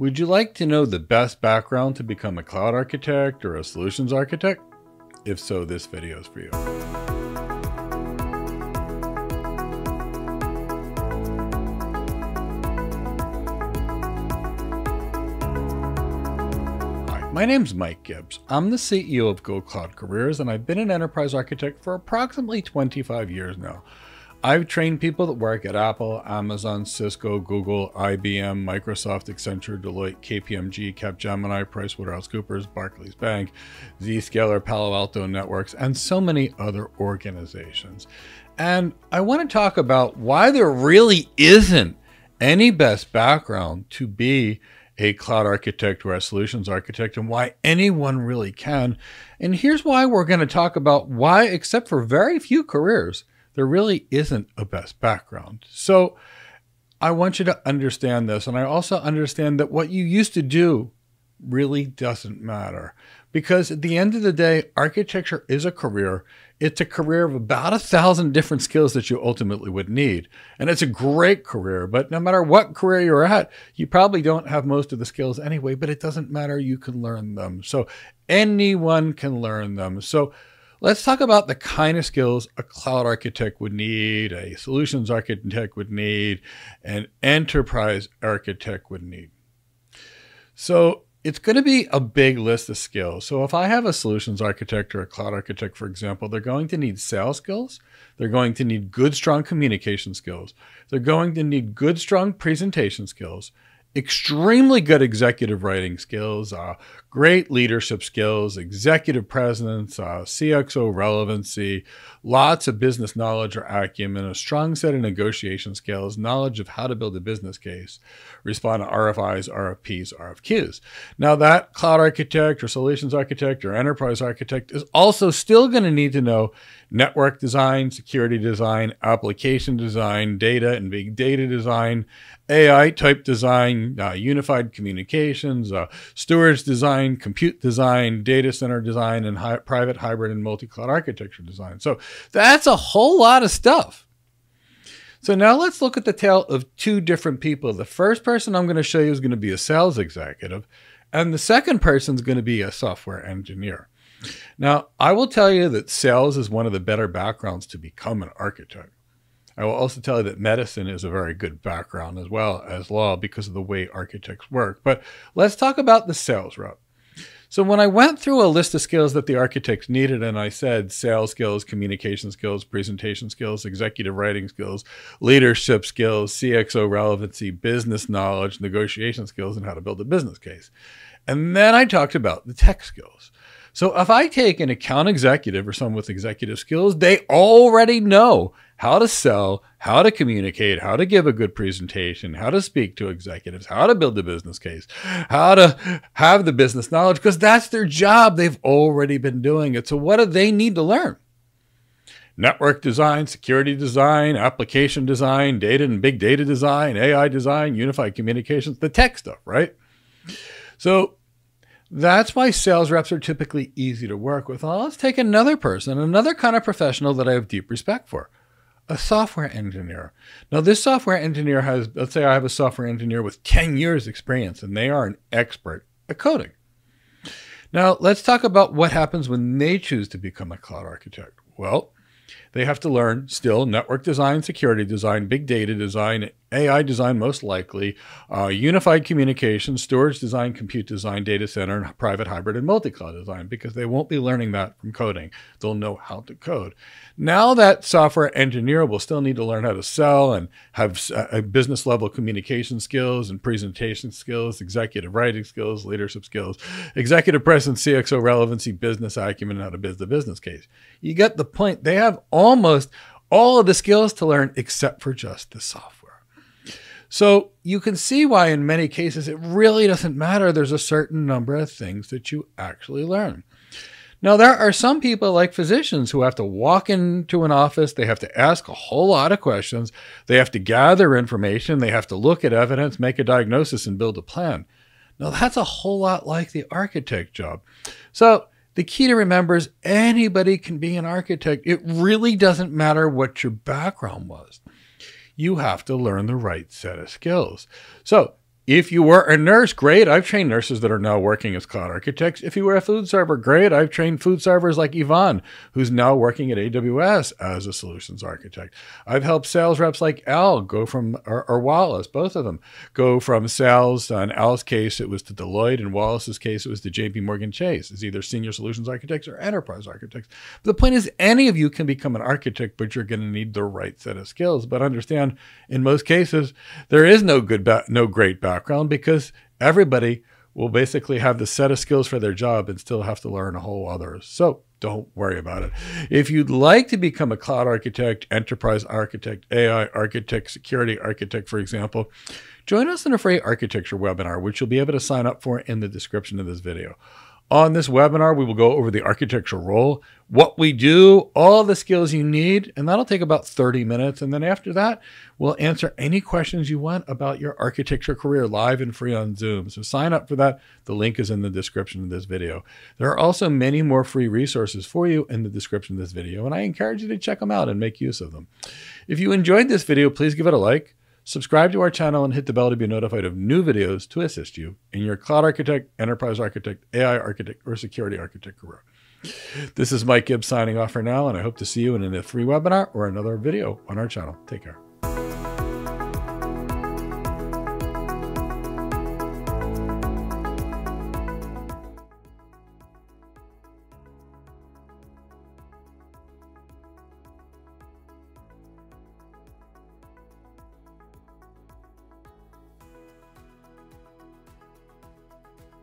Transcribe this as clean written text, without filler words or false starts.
Would you like to know the best background to become a cloud architect or a solutions architect? If so, this video is for you. Hi, my name's Mike Gibbs. I'm the CEO of Go Cloud Careers, and I've been an enterprise architect for approximately 25 years now. I've trained people that work at Apple, Amazon, Cisco, Google, IBM, Microsoft, Accenture, Deloitte, KPMG, Capgemini, PricewaterhouseCoopers, Barclays Bank, Zscaler, Palo Alto Networks, and so many other organizations. And I want to talk about why there really isn't any best background to be a cloud architect or a solutions architect, and why anyone really can. And here's why we're going to talk about why, except for very few careers, there really isn't a best background. So I want you to understand this. And I also understand that what you used to do really doesn't matter, because at the end of the day, architecture is a career. It's a career of about 1,000 different skills that you ultimately would need. And it's a great career, but no matter what career you're at, you probably don't have most of the skills anyway, but it doesn't matter. You can learn them. So anyone can learn them. So let's talk about the kind of skills a cloud architect would need, a solutions architect would need, an enterprise architect would need. So it's going to be a big list of skills. So if I have a solutions architect or a cloud architect, for example, they're going to need sales skills. They're going to need good, strong communication skills. They're going to need good, strong presentation skills, extremely good executive writing skills, great leadership skills, executive presence, CXO relevancy, lots of business knowledge or acumen, a strong set of negotiation skills, knowledge of how to build a business case, respond to RFIs, RFPs, RFQs. Now that cloud architect or solutions architect or enterprise architect is also still going to need to know network design, security design, application design, data and big data design, AI type design, unified communications, storage design, compute design, data center design, and private, hybrid, and multi-cloud architecture design. So that's a whole lot of stuff. So now let's look at the tale of two different people. The first person I'm going to show you is going to be a sales executive, and the second person is going to be a software engineer. Now, I will tell you that sales is one of the better backgrounds to become an architect. I will also tell you that medicine is a very good background, as well as law, because of the way architects work. But let's talk about the sales route. So when I went through a list of skills that the architects needed, and I said sales skills, communication skills, presentation skills, executive writing skills, leadership skills, CXO relevancy, business knowledge, negotiation skills, and how to build a business case. And then I talked about the tech skills. So if I take an account executive or someone with executive skills, they already know how to sell, how to communicate, how to give a good presentation, how to speak to executives, how to build a business case, how to have the business knowledge, because that's their job. They've already been doing it. So what do they need to learn? Network design, security design, application design, data and big data design, AI design, unified communications, the tech stuff, right? So that's why sales reps are typically easy to work with. Well, let's take another person, another kind of professional that I have deep respect for, a software engineer. Now this software engineer has, let's say I have a software engineer with 10 years experience, and they are an expert at coding. Now let's talk about what happens when they choose to become a cloud architect. Well, they have to learn still network design, security design, big data design, AI design most likely, unified communication, storage design, compute design, data center, and private, hybrid, and multi-cloud design, because they won't be learning that from coding. They'll know how to code. Now that software engineer will still need to learn how to sell and have business level communication skills and presentation skills, executive writing skills, leadership skills, executive presence, CXO relevancy, business acumen, and how to build the business case. You get the point. They have almost all of the skills to learn except for just the software. So you can see why in many cases, it really doesn't matter. There's a certain number of things that you actually learn. Now, there are some people like physicians who have to walk into an office. They have to ask a whole lot of questions. They have to gather information. They have to look at evidence, make a diagnosis, and build a plan. Now, that's a whole lot like the architect job. So the key to remember is anybody can be an architect. It really doesn't matter what your background was. You have to learn the right set of skills. So If you were a nurse, great. I've trained nurses that are now working as cloud architects. If you were a food server, great. I've trained food servers like Yvonne, who's now working at AWS as a solutions architect. I've helped sales reps like Al go from, or Wallace, both of them, go from sales. In Al's case, it was to Deloitte. In Wallace's case, it was to Morgan Chase. It's either senior solutions architects or enterprise architects. But the point is, any of you can become an architect, but you're going to need the right set of skills. But understand, in most cases, there is no good, no great background. Because everybody will basically have the set of skills for their job and still have to learn a whole other. So don't worry about it. If you'd like to become a cloud architect, enterprise architect, AI architect, security architect, for example, join us in a free architecture webinar, which you'll be able to sign up for in the description of this video. On this webinar, we will go over the architectural role, what we do, all the skills you need, and that'll take about 30 minutes. And then after that, we'll answer any questions you want about your architecture career live and free on Zoom. So sign up for that. The link is in the description of this video. There are also many more free resources for you in the description of this video, and I encourage you to check them out and make use of them. If you enjoyed this video, please give it a like. Subscribe to our channel and hit the bell to be notified of new videos to assist you in your cloud architect, enterprise architect, AI architect, or security architect career. This is Mike Gibbs signing off for now, and I hope to see you in a free webinar or another video on our channel. Take care.